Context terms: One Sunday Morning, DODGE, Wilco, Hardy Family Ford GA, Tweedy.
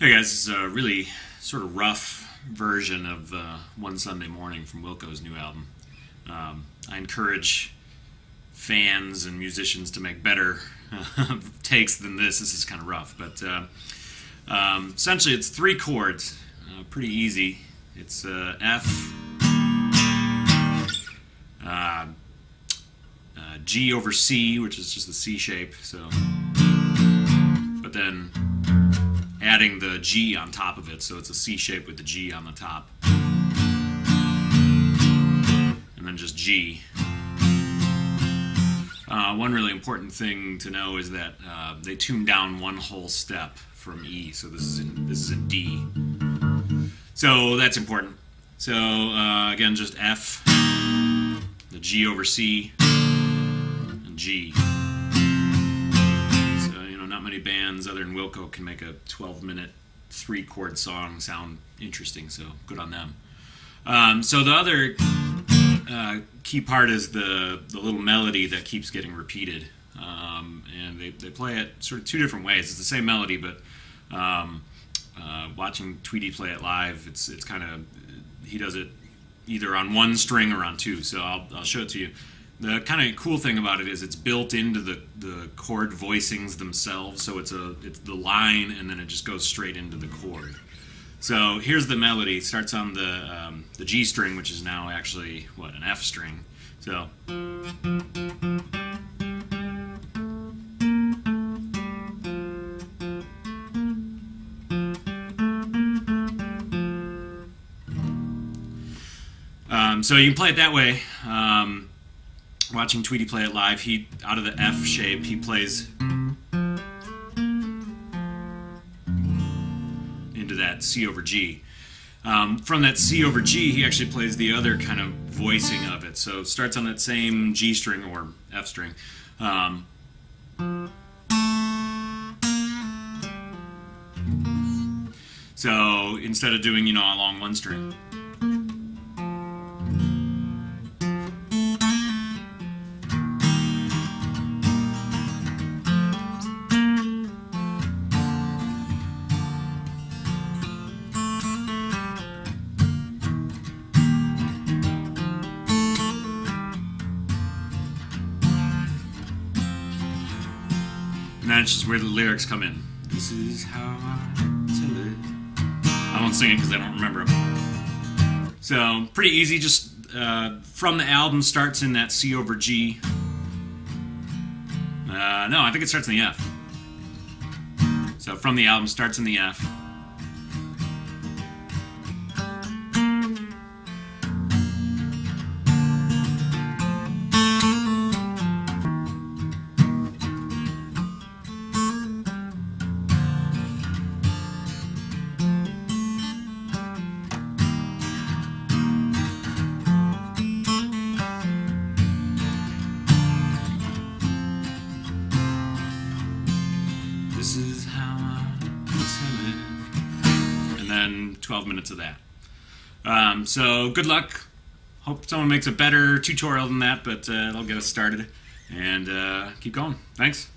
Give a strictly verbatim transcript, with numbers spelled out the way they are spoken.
Hey guys, this is a really sort of rough version of uh, One Sunday Morning from Wilco's new album. Um, I encourage fans and musicians to make better uh, takes than this. This is kind of rough, but uh, um, essentially it's three chords, uh, pretty easy. It's uh, F, uh, uh, G over C, which is just the C shape, so, but then adding the G on top of it, so it's a C shape with the G on the top, and then just G. Uh, one really important thing to know is that uh, they tune down one whole step from E, so this is in, this is in D. So that's important. So uh, again, just F, the G over C, and G. Bands other than Wilco can make a twelve minute three chord song sound interesting, so good on them. Um, so the other uh, key part is the, the little melody that keeps getting repeated, um, and they, they play it sort of two different ways. It's the same melody, but um, uh, watching Tweedy play it live, it's, it's kind of, he does it either on one string or on two, so I'll, I'll show it to you. The kind of cool thing about it is it's built into the, the chord voicings themselves, so it's a it's the line and then it just goes straight into the chord. So here's the melody. It starts on the um, the G string, which is now actually what, an F string. So um, so you can play it that way. Um, Watching Tweedy play it live, he out of the F shape, he plays into that C over G. Um, from that C over G, he actually plays the other kind of voicing of it. So it starts on that same G string or F string. Um, so instead of doing, you know, along one string, and that's just where the lyrics come in. This is how I tell it. I won't sing it because I don't remember them. So pretty easy. Just uh, from the album starts in that C over G. Uh, no, I think it starts in the F. So from the album starts in the F. This is how I tell it. And then twelve minutes of that. Um, so good luck. Hope someone makes a better tutorial than that, but uh, it'll get us started. And uh, keep going. Thanks.